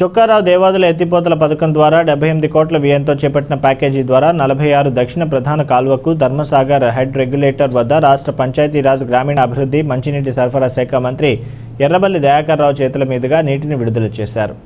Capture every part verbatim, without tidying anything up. చొక్కారావు దేవాదుల ఎత్తిపోతల పథకం ద్వారా డెబ్బై ఎనిమిది కోట్ల వ్యయంతో చేపట్టిన ప్యాకేజీ ద్వారా నలభై ఆరు దక్షిణ ప్రధాన కాలువకు ధర్మసాగర్ హెడ్ రెగ్యులేటర్ వద్ద రాష్ట్ర పంచాయతీరాజ్ గ్రామీణాభివృద్ధి మంచినీటి సరఫరా శాఖ మంత్రి ఎర్రబెల్లి దయాకర్రావు చేతుల మీదుగా నీటిని విడుదల చేశారు.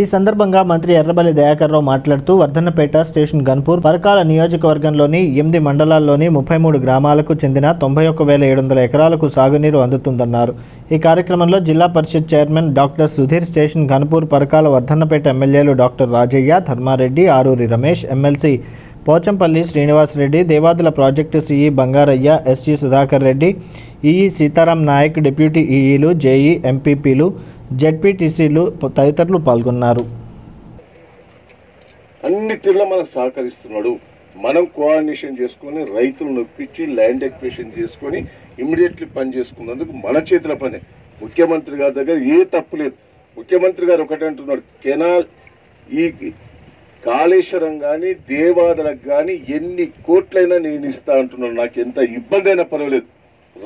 ఈ సందర్భంగా మంత్రి ఎర్రబెల్లి దయాకర్రావు మాట్లాడుతూ వర్ధన్నపేట స్టేషన్ గన్పూర్ పరకాల నియోజకవర్గంలోని ఎనిమిది మండలాల్లోని ముప్పై మూడు గ్రామాలకు చెందిన తొంభై ఒక్క వేల ఏడు వందల ఎకరాలకు సాగునీరు అందుతుందన్నారు. ఈ కార్యక్రమంలో జిల్లా పరిషత్ chairman doctor Sudheer, station Ghanpur Parakala Wardhannapet ఎమ్మెల్యేలు doctor Rajaiah, Dharmareddy, Aruri Ramesh, MLC Pochampally Srinivasa Reddy, Devadula project CE Bangaraiah, SG Sudhakar Reddy, EE Sitaram Naik, deputy ఈఈలు, జేఈ, ఎంపీపీలు, జెడ్పీటీసీలు తదితరులు పాల్గొన్నారు. అన్ని తీరులో మనకు సహకరిస్తున్నాడు. మనం కోఆర్డినేషన్ చేసుకుని రైతులు నొప్పించి ల్యాండ్ ఎక్విజిషన్ చేసుకుని ఇమీడియట్లీ పని చేసుకున్నందుకు మన చేతుల పని. ముఖ్యమంత్రి గారి దగ్గర ఏ తప్పు లేదు. ముఖ్యమంత్రి గారు ఒకటి అంటున్నాడు, కెనాల్ ఈ కాళేశ్వరం కానీ దేవాదలకు కానీ ఎన్ని కోట్లైనా నేను ఇస్తా అంటున్నాడు. నాకు ఎంత ఇబ్బంది అయినా పర్వాలేదు.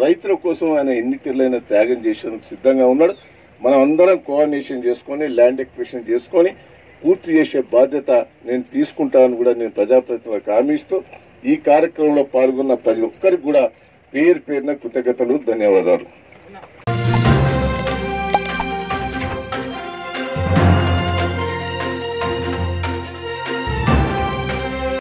రైతుల కోసం ఆయన ఎన్ని తీరులైనా త్యాగం చేసేందుకు సిద్ధంగా ఉన్నాడు. మనం అందరం కోఆర్డినేషన్ చేసుకుని ల్యాండ్ ఎక్విజిషన్ చేసుకుని పూర్తి చేసే బాధ్యత నేను తీసుకుంటానని కూడా నేను ప్రజాప్రతినిధులకు హామీ ఇస్తూ ఈ కార్యక్రమంలో పాల్గొన్న ప్రతి ఒక్కరికి కూడా పేరు పేరున కృతజ్ఞతలు, ధన్యవాదాలు.